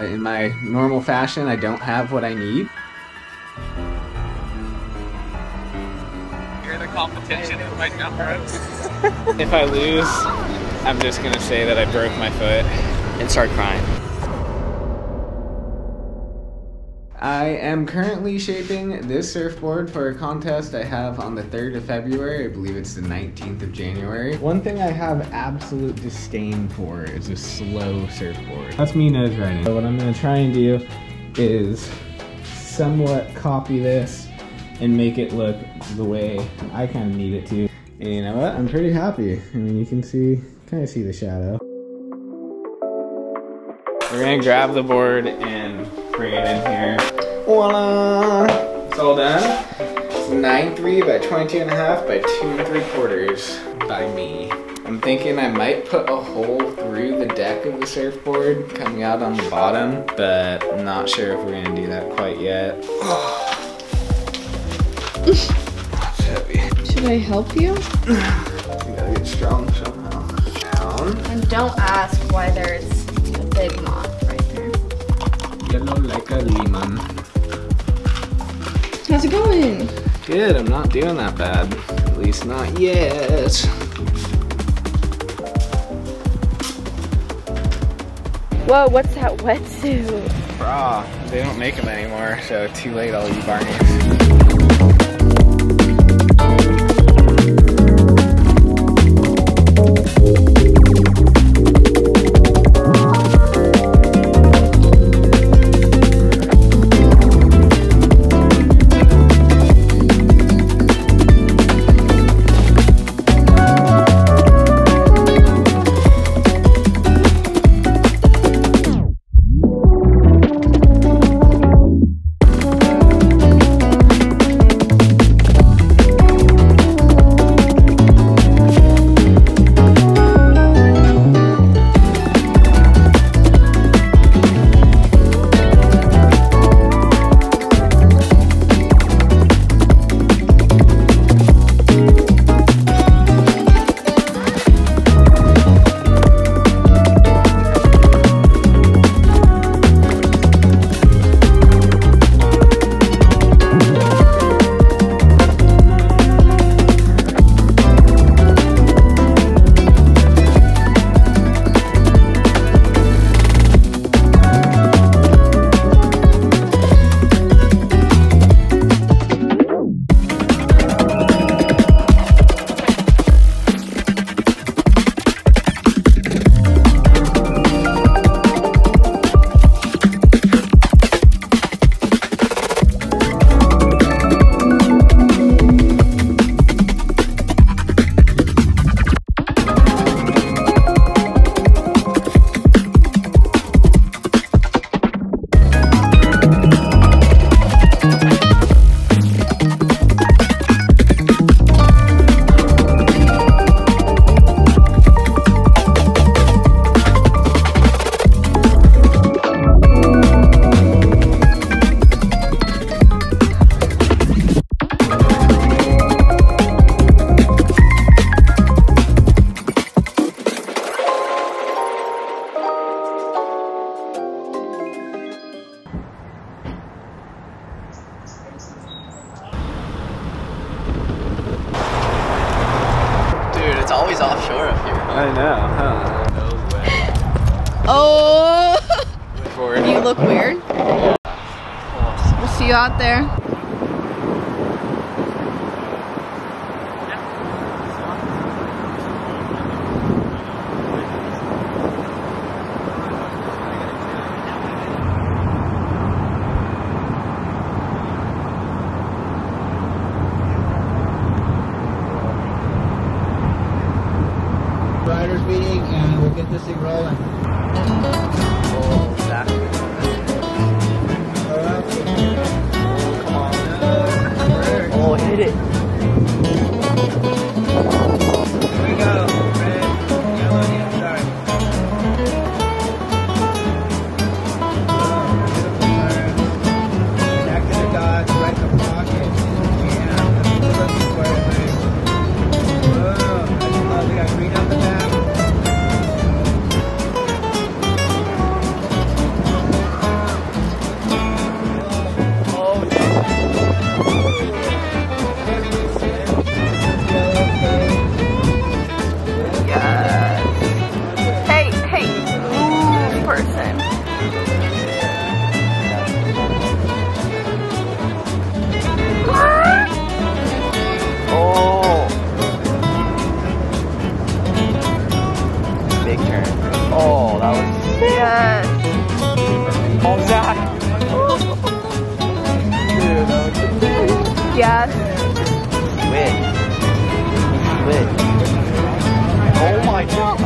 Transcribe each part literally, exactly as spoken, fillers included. In my normal fashion, I don't have what I need. You're the competition in my jump ropes. If I lose, I'm just gonna say that I broke my foot and start crying. I am currently shaping this surfboard for a contest I have on the third of February. I believe it's the nineteenth of January. One thing I have absolute disdain for is a slow surfboard. That's me nose riding. So what I'm gonna try and do is somewhat copy this and make it look the way I kind of need it to. And you know what? I'm pretty happy. I mean, you can see, kind of see the shadow. We're gonna grab the board and bring it in here. Voila! It's all done. It's nine three by twenty-two and a half by two and three quarters by me. I'm thinking I might put a hole through the deck of the surfboard coming out on the bottom, but I'm not sure if we're gonna do that quite yet. Oh. Should I help you? You gotta get strong somehow. Down. And don't ask why there's a big moth right there. Yellow like a lemon. How's it going? Good, I'm not doing that bad. At least not yet. Whoa, what's that wetsuit? Bra. They don't make them anymore, so too late all you Barneys. Always offshore up here. I know, huh? No way. Oh! You look weird. Yeah. We'll see you out there. Riders meeting, and we'll get this thing rolling. Oh, exactly. Oh, come on. Oh, hit it. Here we go. Red, yellow, yeah, sorry. Back to the dots, right in the pocket. Yeah, I just love it. I got green on the back. I'll die. Dude, that looks amazing. Yes. Squid. Squid. Oh my god.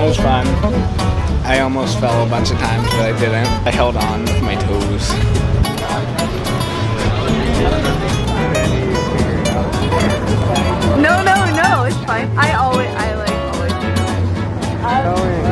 It was fun. I almost fell a bunch of times, but I didn't. I held on with my toes. No, no, no, it's fine. I always, I like always do that.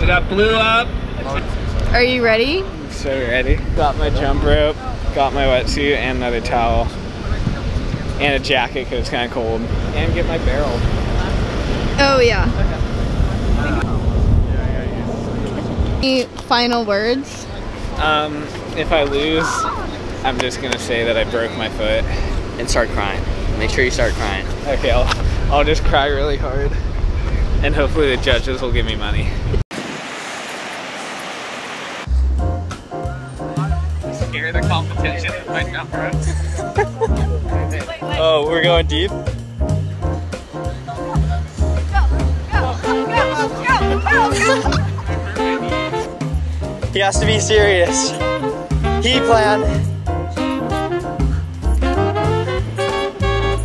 So that blew up. Are you ready? So ready. Got my jump rope, got my wetsuit and another towel. And a jacket because it's kind of cold. And get my barrel. Oh yeah. Any final words? Um, if I lose, I'm just going to say that I broke my foot. And start crying. Make sure you start crying. Okay, I'll, I'll just cry really hard. And hopefully the judges will give me money. I'm scared of competition with my jump rope. Oh, we're going deep? Go, go, go, go, go, go. He has to be serious. He planned.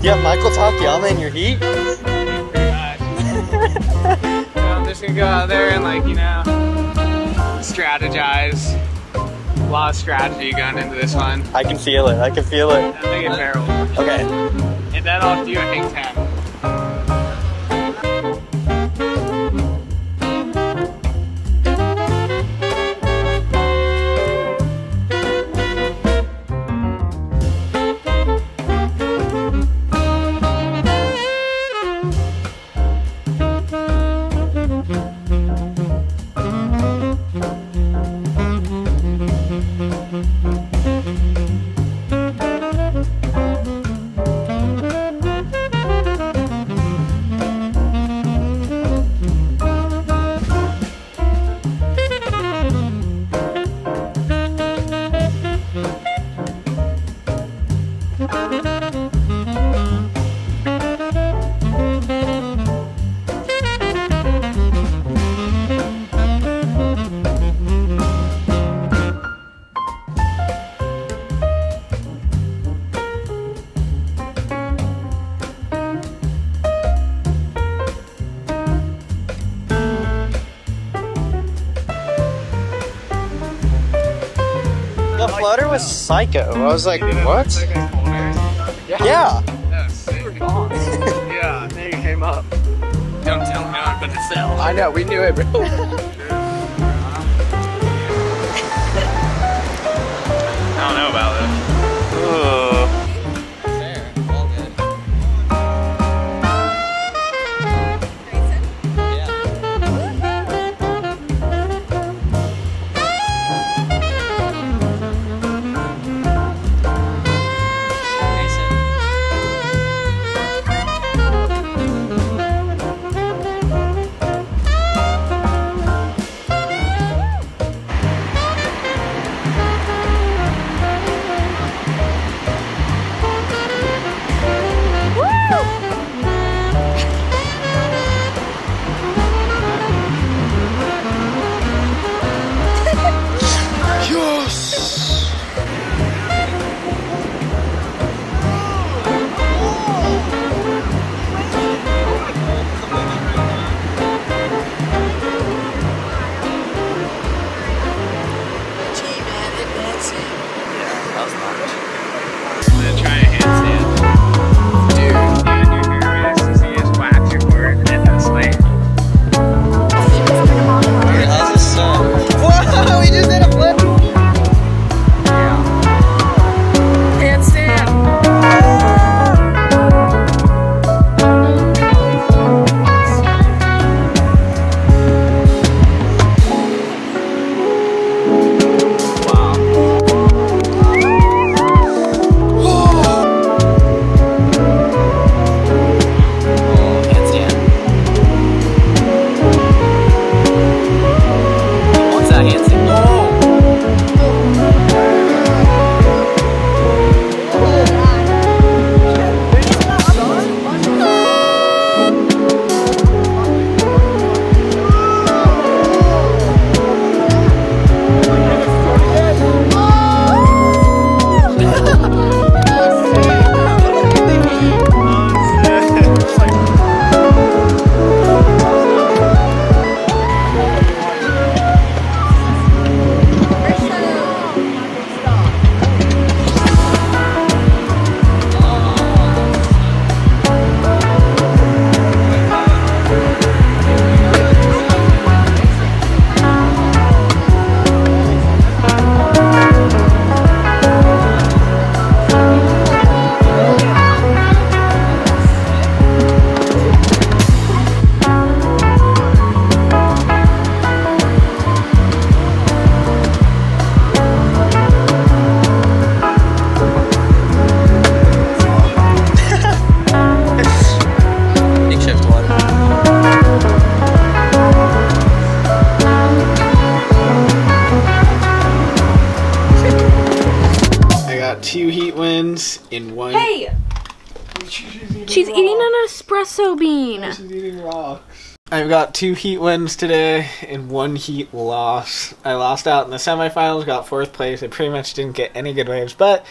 Yeah, Michael Tatiana in your heat? So I'm just gonna go out there and, like, you know, strategize. A lot of strategy going into this one. I can feel it, I can feel it. I'm thinking barrel. Okay. And then I'll do a hang ten. Flutter was psycho. I was like, what? Yeah. Yeah. That was sick. Yeah, then you came up. Don't tell me on, but it's hell. I know, we knew it, bro. I don't know about this. Ooh. two Heat wins in one. Hey! She's, she's eating an espresso bean. No, she's eating rocks. I've got two Heat wins today and one Heat loss. I lost out in the semifinals, got fourth place. I pretty much didn't get any good waves, but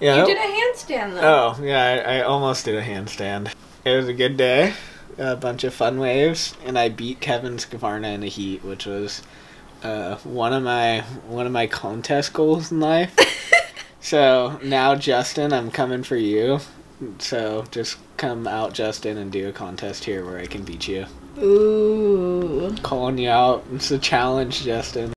you know. You did a handstand though. Oh yeah, I, I almost did a handstand. It was a good day, a bunch of fun waves, and I beat Kevin Scavarna in the Heat, which was uh, one of my one of my contest goals in life. So now, Justin, I'm coming for you. So just come out, Justin, and do a contest here where I can beat you. Ooh. Calling you out. It's a challenge, Justin.